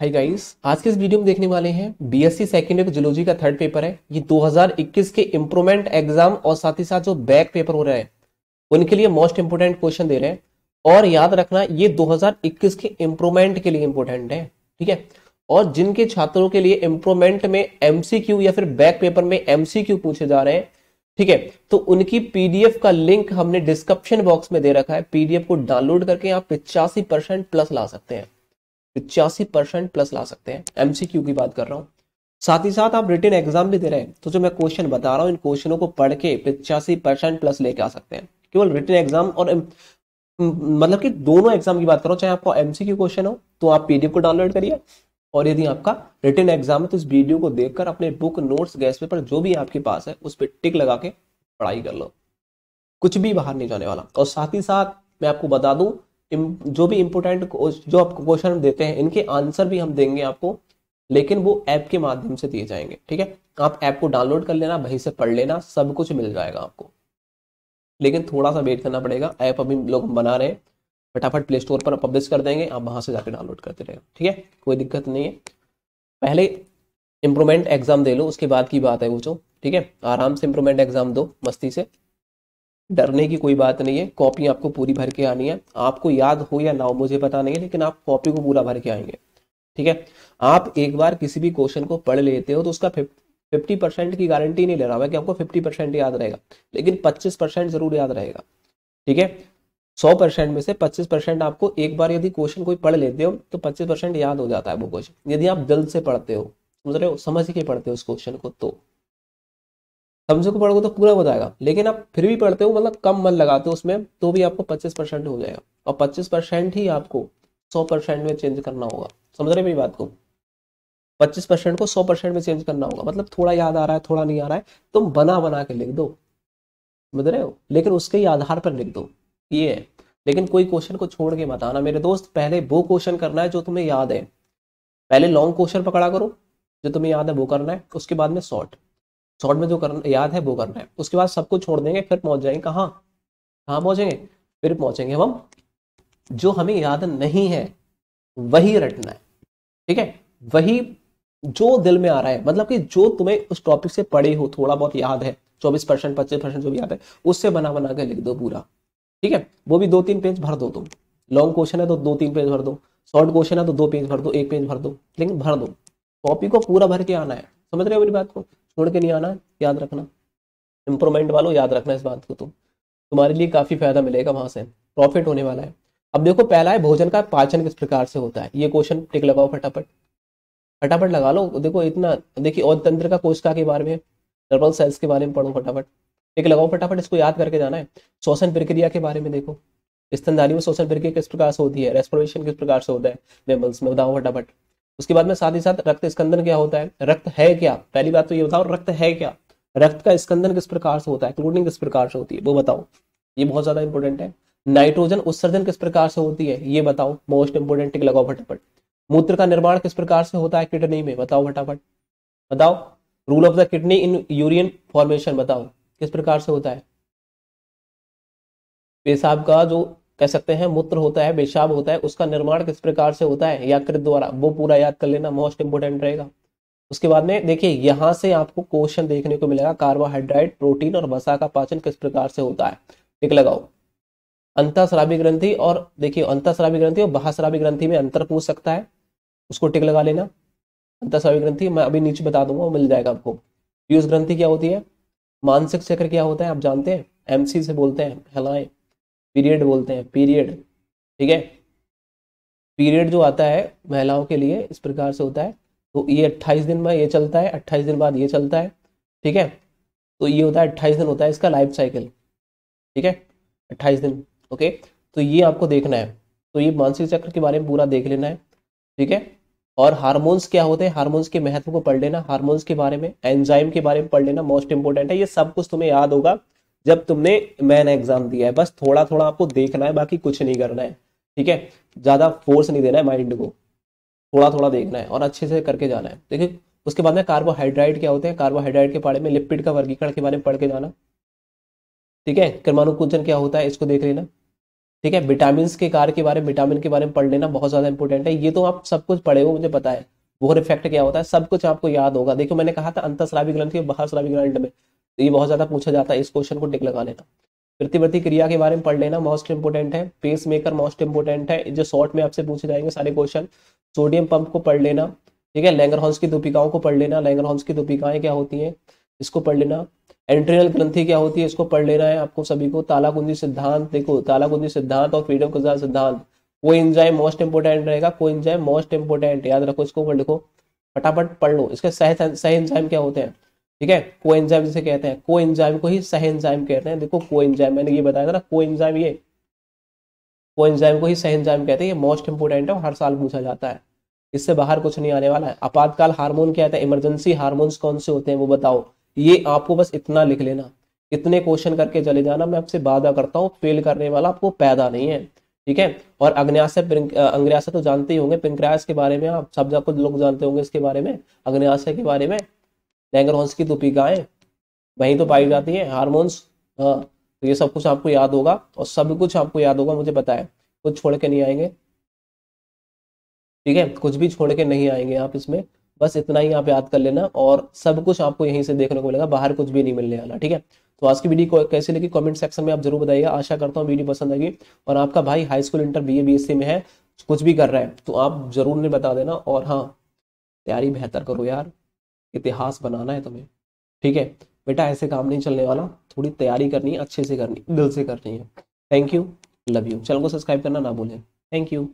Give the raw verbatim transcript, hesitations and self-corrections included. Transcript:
Hi guys, आज के इस वीडियो में देखने वाले हैं बीएससी सेकेंड ईयर जियोलॉजी का थर्ड पेपर है। ये दो हज़ार इक्कीस के इंप्रूवमेंट एग्जाम और साथ ही साथ जो बैक पेपर हो रहे हैं उनके लिए मोस्ट इंपोर्टेंट क्वेश्चन दे रहे हैं। और याद रखना ये दो हज़ार इक्कीस के इंप्रूवमेंट के लिए इंपोर्टेंट है, ठीक है। और जिनके छात्रों के लिए इंप्रूवमेंट में एमसीक्यू या फिर बैक पेपर में एमसीक्यू पूछे जा रहे हैं, ठीक है, तो उनकी पीडीएफ का लिंक हमने डिस्क्रिप्शन बॉक्स में दे रखा है। पीडीएफ को डाउनलोड करके आप पिचासी परसेंट प्लस ला सकते हैं, पिचासी परसेंट प्लस ला सकते हैं। एमसीक्यू की बात कर रहा हूँ, साथ ही साथ आप रिटन एग्जाम भी दे रहे हैं, तो जो मैं क्वेश्चन बता रहा हूँ इन क्वेश्चनों को पढ़ के पिचासी परसेंट प्लस लेके आ सकते हैं। केवल रिटन एग्जाम और मतलब कि दोनों एग्जाम की बात कर रहा हूँ। चाहे आपको एमसीक्यू क्वेश्चन हो तो आप पीडीएफ को डाउनलोड करिए, और यदि आपका रिटन एग्जाम है तो इस वीडियो को देखकर अपने बुक, नोट्स, गैस पेपर जो भी आपके पास है उस पर टिक लगा के पढ़ाई कर लो। कुछ भी बाहर नहीं जाने वाला। और साथ ही साथ मैं आपको बता दूं, जो भी इम्पोर्टेंट जो आपको क्वेश्चन देते हैं इनके आंसर भी हम देंगे आपको, लेकिन वो ऐप के माध्यम से दिए जाएंगे, ठीक है। आप ऐप को डाउनलोड कर लेना, वहीं से पढ़ लेना, सब कुछ मिल जाएगा आपको। लेकिन थोड़ा सा वेट करना पड़ेगा, ऐप अभी लोग हम बना रहे हैं, फटाफट प्ले स्टोर पर पब्लिश कर देंगे, आप वहां से जाकर डाउनलोड करते रहेगा, ठीक है, कोई दिक्कत नहीं है। पहले इम्प्रूवमेंट एग्जाम दे लो, उसके बाद की बात है पूछो, ठीक है। आराम से इम्प्रूवमेंट एग्जाम दो, मस्ती से, डरने की कोई बात नहीं है। कॉपी आपको पूरी भर के आनी है, आपको याद हो या ना हो मुझे पता नहीं है, लेकिन आप कॉपी को पूरा भर के आएंगे, ठीक है। आप एक बार किसी भी क्वेश्चन को पढ़ लेते हो तो उसका फिफ्टी परसेंट की गारंटी नहीं ले रहा मैं कि आपको फिफ्टी परसेंट याद रहेगा, लेकिन पच्चीस परसेंट जरूर याद रहेगा, ठीक है। सौ परसेंट में से पच्चीस परसेंट आपको एक बार यदि क्वेश्चन कोई पढ़ लेते हो तो पच्चीस परसेंट याद हो जाता है वो क्वेश्चन, यदि आप जल्द से पढ़ते हो, समझ रहे हो, समझ के पढ़ते हो उस क्वेश्चन को, तो हमसे को पढ़ोगे तो पूरा बताएगा। लेकिन आप फिर भी पढ़ते हो, मतलब कम मन लगाते हो उसमें, तो भी आपको पच्चीस परसेंट हो जाएगा, और पच्चीस परसेंट ही आपको सौ परसेंट में चेंज करना होगा, समझ रहे मेरी बात को। पच्चीस परसेंट को सौ परसेंट में चेंज करना होगा, मतलब थोड़ा याद आ रहा है, थोड़ा नहीं आ रहा है, तुम बना बना के लिख दो, समझ रहे हो, लेकिन उसके ही आधार पर लिख दो, ये है। लेकिन कोई क्वेश्चन को छोड़ के मत आना मेरे दोस्त, पहले वो क्वेश्चन करना है जो तुम्हें याद है। पहले लॉन्ग क्वेश्चन पकड़ा करो जो तुम्हें याद है वो करना है, उसके बाद में शॉर्ट, शॉर्ट में जो करना याद है वो करना है, उसके बाद सबको छोड़ देंगे, फिर पहुंच जाएंगे कहाँ कहाँ पहुंचेंगे, फिर पहुंचेंगे हम जो हमें याद नहीं है वही रटना है, ठीक है, वही जो दिल में आ रहा है, मतलब कि जो तुम्हें उस टॉपिक से पढ़े हो, थोड़ा बहुत याद है, चौबीस परसेंट पच्चीस परसेंट जो भी याद है उससे बना बना के लिख दो पूरा, ठीक है। वो भी दो तीन पेज भर दो तुम, लॉन्ग क्वेश्चन है तो दो तीन पेज भर दो, शॉर्ट क्वेश्चन है तो दो पेज भर दो, एक पेज भर दो, लेकिन भर दो। कॉपी को पूरा भर के आना है, समझ रहे हो मेरी बात को, छोड़ के नहीं आना, याद रखना। इंप्रूवमेंट वालों याद रखना इस बात को, तो तुम्हारे लिए काफी फायदा मिलेगा, वहां से प्रॉफिट होने वाला है। अब देखो, पहला है भोजन का पाचन किस प्रकार से होता है, ये क्वेश्चन टिक लगाओ, फटाफट फटाफट लगा लो। देखो इतना देखिए, और तंत्र का कोशिका के बारे में, नर्वल सेल्स के बारे में पढ़ो, फटाफट टिक लगाओ, फटाफट इसको याद करके जाना है। श्वसन प्रक्रिया के बारे में देखो, स्तनधारी में श्वसन प्रक्रिया किस प्रकार से होती है, रेस्पिरेशन किस प्रकार से होता है मेमल्स में, बताओ फटाफट। उसके बाद में साथ ही साथ रक्त स्कंदन क्या होता है, रक्त है क्या, पहली बात तो ये बताओ रक्त है क्या, रक्त का स्कंदन किस प्रकार से होता है, क्लोटिंग किस प्रकार से होती है वो बताओ, ये बहुत ज्यादा इंपॉर्टेंट है। नाइट्रोजन उत्सर्जन किस प्रकार से होती है ये बताओ, मोस्ट इंपोर्टेंट, टिक लगाओ फटाफट। मूत्र का निर्माण किस प्रकार से होता है किडनी में, बताओ फटाफट, बताओ। Role of the kidney in urine formation बताओ किस प्रकार से होता है। पेशाब का जो कह सकते हैं मूत्र होता है, पेशाब होता है, उसका निर्माण किस प्रकार से होता है यकृत द्वारा, वो पूरा याद कर लेना, मोस्ट इंपोर्टेंट रहेगा। उसके बाद में देखिए, यहाँ से आपको क्वेश्चन देखने को मिलेगा, कार्बोहाइड्रेट, प्रोटीन और वसा का पाचन किस प्रकार से होता है, टिक लगाओ। अंतःस्रावी ग्रंथि, और देखिए अंतःस्रावी ग्रंथि और बाहस्रावी ग्रंथि में अंतर पूछ सकता है, उसको टिक लगा लेना। अंतःस्रावी ग्रंथि मैं अभी नीचे बता दूंगा, वो मिल जाएगा आपको। पीयूष ग्रंथि क्या होती है, मानसिक चक्र क्या होता है आप जानते हैं, एमसी से बोलते हैं हिलाएं, पीरियड बोलते हैं, पीरियड, ठीक है, पीरियड जो आता है महिलाओं के लिए इस प्रकार से होता है। तो ये अट्ठाईस दिन में ये चलता है, अट्ठाईस दिन बाद ये चलता है, ठीक है। तो ये होता है अट्ठाईस दिन होता है इसका लाइफ साइकिल, ठीक है, अट्ठाईस दिन, ओके। तो ये आपको देखना है, तो ये मानसिक चक्र के बारे में पूरा देख लेना है, ठीक है। और हार्मोन्स क्या होते हैं, हार्मोन्स के महत्व को पढ़ लेना, हार्मोन्स के बारे में, एंजाइम के बारे में पढ़ लेना, मोस्ट इंपोर्टेंट है। ये सब कुछ तुम्हें याद होगा जब तुमने मैन एग्जाम दिया है, बस थोड़ा थोड़ा आपको देखना है, बाकी कुछ नहीं करना है, ठीक है। ज्यादा फोर्स नहीं देना है माइंड को, थोड़ा थोड़ा देखना है और अच्छे से करके जाना है, देखिए। उसके बाद में कार्बोहाइड्रेट क्या होते हैं, कार्बोहाइड्रेट के बारे में, लिपिड का वर्गीकरण के बारे में पढ़ के जाना, ठीक है। क्रमानुकुंचन क्या होता है इसको देख लेना, ठीक है। विटामिन के कार्य के बारे में विटामिन के बारे में पढ़ लेना बहुत ज्यादा इंपॉर्टेंट है। ये तो आप सब कुछ पढ़े हो, मुझे पता है वो इफेक्ट क्या होता है, सब कुछ आपको याद होगा। देखो मैंने कहा था अंतःस्रावी ग्रंथि और बाहरस्रावी ग्रंथि में ये बहुत ज्यादा पूछा जाता है, इस क्वेश्चन को टिक लगा लेना। प्रतिवर्ती क्रिया के बारे में पढ़ लेना, मोस्ट इंपोर्टेंट है। पेस मेकर मोस्ट इंपोर्टेंट है, जो शॉर्ट में आपसे पूछे जाएंगे सारे क्वेश्चन। सोडियम पंप को पढ़ लेना, ठीक है। लैंगरहॉन्स की दुपिकाओं को पढ़ लेना, लैंगरहॉन्स की दुपिकाएं क्या होती हैं इसको पढ़ लेना। एंट्रिनल ग्रंथि क्या होती है इसको पढ़ लेना है आपको सभी को। तालाकुंजी सिद्धांत, देखो तालाकुंजी सिद्धांत और फ्रीडम कुंजा सिद्धांत, कोएंजाइम मोस्ट इंपोर्टेंट रहेगा। कोएंजाइम मोस्ट इंपोर्टेंट, याद रखो इसको, लिखो फटाफट पढ़ लो। इसके सह सह एंजाइम क्या होते हैं, ठीक है, कोएंजाइम जिसे कहते हैं। कोएंजाइम को ही सह एंजाइम कहते हैं। देखो कोएंजाइम, मैंने ये बताया था ना कोएंजाइम, ये कोएंजाइम को ही सह एंजाइम कहते हैं। ये मोस्ट इंपोर्टेंट है और हर साल पूछा जाता है, इससे बाहर कुछ नहीं आने वाला है। आपातकाल हार्मोन क्या होता है, इमरजेंसी हार्मोन्स कौन से होते हैं वो बताओ। ये आपको बस इतना लिख लेना, इतने क्वेश्चन करके चले जाना। मैं आपसे वादा करता हूँ फेल करने वाला आपको पैदा नहीं है, ठीक है। और अग्न्याशय अंग्रयाशय तो जानते ही होंगे, पिंक्रास के बारे में आप सब कुछ लोग जानते होंगे इसके बारे में, अग्न्याशय के बारे में। लैंगरहॉन्स की दुपिकाएं वहीं तो पाई जाती हैं, हार्मोन्स, हाँ, तो ये सब कुछ आपको याद होगा और सब कुछ आपको याद होगा, मुझे पता है। कुछ छोड़ के नहीं आएंगे, ठीक है, कुछ भी छोड़ के नहीं आएंगे आप इसमें। बस इतना ही आप याद कर लेना और सब कुछ आपको यहीं से देखने को मिलेगा, बाहर कुछ भी नहीं मिलने वाला, ठीक है। तो आज की वीडियो को कैसी लगी कमेंट सेक्शन में आप जरूर बताइएगा। आशा करता हूँ वीडियो पसंद आएगी। और आपका भाई high school inter B A B S C में है, कुछ भी कर रहा है तो आप जरूर ने बता देना। और हाँ, तैयारी बेहतर करो यार, इतिहास बनाना है तुम्हें, ठीक है बेटा, ऐसे काम नहीं चलने वाला। थोड़ी तैयारी करनी है, अच्छे से करनी, दिल से करनी है। Thank you, love you. Channel को सब्सक्राइब करना ना भूलें। Thank you.